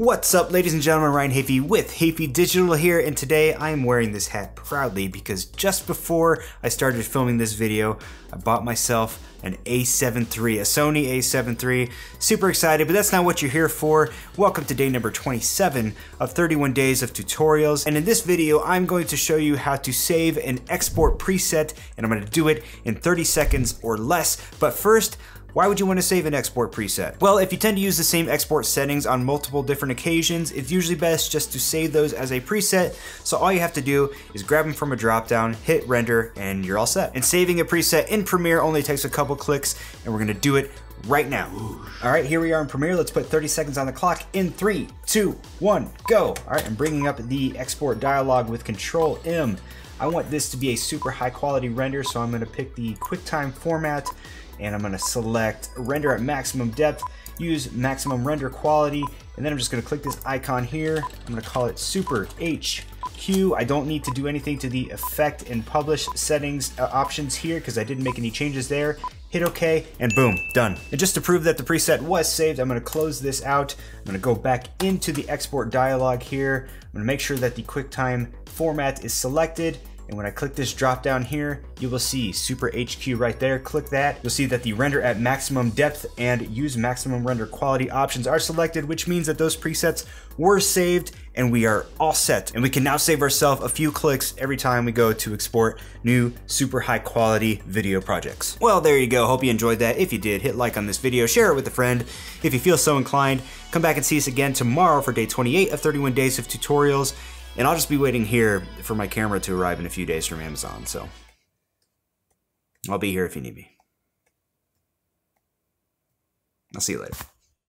What's up, ladies and gentlemen? Ryan Hafey with Hafey Digital here, and today I'm wearing this hat proudly because just before I started filming this video, I bought myself an A7 III, a Sony A7 III. Super excited, but that's not what you're here for. Welcome to day number 27 of 31 days of tutorials. And in this video, I'm going to show you how to save and export preset, and I'm gonna do it in 30 seconds or less. But first, why would you want to save an export preset? Well, if you tend to use the same export settings on multiple different occasions, it's usually best just to save those as a preset. So all you have to do is grab them from a dropdown, hit render, and you're all set. And saving a preset in Premiere only takes a couple clicks, and we're gonna do it right now. All right, here we are in Premiere. Let's put 30 seconds on the clock in 3, 2, 1, go. All right, I'm bringing up the export dialog with Control-M. I want this to be a super high quality render, so I'm gonna pick the QuickTime format, and I'm gonna select render at maximum depth, use maximum render quality, and then I'm just gonna click this icon here. I'm gonna call it Super HQ. I don't need to do anything to the effect and publish settings options here because I didn't make any changes there. Hit OK, and boom, done. And just to prove that the preset was saved, I'm gonna close this out. I'm gonna go back into the export dialog here. I'm gonna make sure that the QuickTime format is selected. And when I click this drop down here, you will see Super HQ right there. Click that. You'll see that the render at maximum depth and use maximum render quality options are selected, which means that those presets were saved and we are all set. And we can now save ourselves a few clicks every time we go to export new super high quality video projects. Well, there you go. Hope you enjoyed that. If you did, hit like on this video, share it with a friend. If you feel so inclined, come back and see us again tomorrow for day 28 of 31 days of tutorials. And I'll just be waiting here for my camera to arrive in a few days from Amazon, so I'll be here if you need me. I'll see you later.